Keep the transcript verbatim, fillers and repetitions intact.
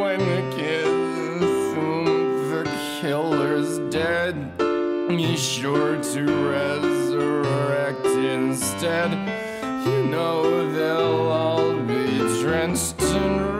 when a kid assumes the killer's dead, he's sure to resurrect instead. You know they'll all be drenched in